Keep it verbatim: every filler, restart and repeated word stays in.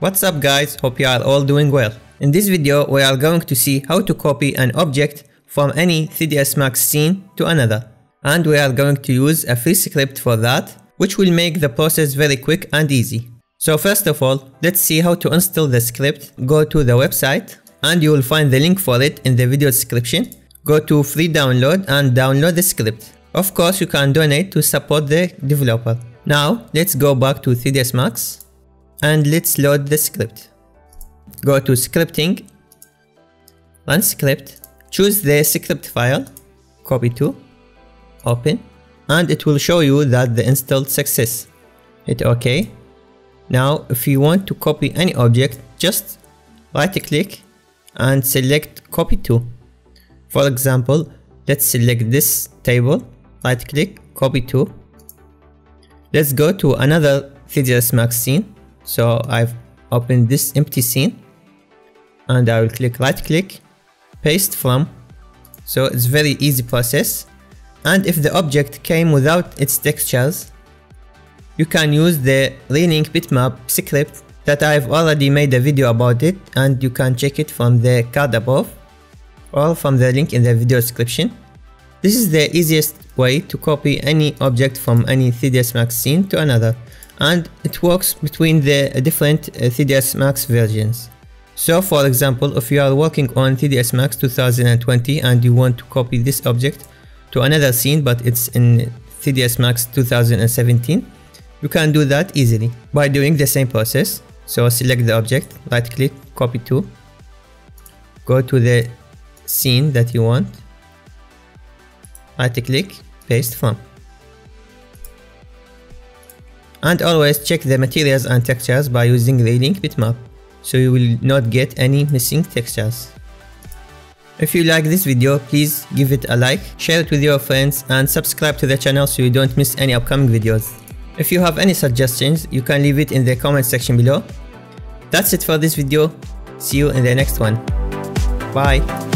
What's up guys, hope you are all doing well. In this video we are going to see how to copy an object from any three D S Max scene to another. And we are going to use a free script for that, which will make the process very quick and easy. So first of all, let's see how to install the script. Go to the website and you will find the link for it in the video description. Go to free download and download the script. Of course you can donate to support the developer. Now let's go back to three D S Max and let's load the script. Go to scripting, run script, choose the script file, copy to, open, and it will show you that the installed success. Hit OK. Now if you want to copy any object, just right click and select copy to. For example, let's select this table, right click, copy to. Let's go to another three D S Max scene. So I've opened this empty scene and I will click right click, paste from. So it's very easy process. And if the object came without its textures, you can use the relink bitmap script that I've already made a video about it, and you can check it from the card above or from the link in the video description. This is the easiest way to copy any object from any three D S Max scene to another, and it works between the different three D S Max versions. So for example, if you are working on three D S Max two thousand twenty and you want to copy this object to another scene but it's in three D S Max two thousand seventeen, you can do that easily by doing the same process. So select the object, right click, copy to, go to the scene that you want, right click, paste from. And always check the materials and textures by using relink bitmap, so you will not get any missing textures. If you like this video, please give it a like, share it with your friends, and subscribe to the channel so you don't miss any upcoming videos. If you have any suggestions, you can leave it in the comment section below. That's it for this video. See you in the next one. Bye.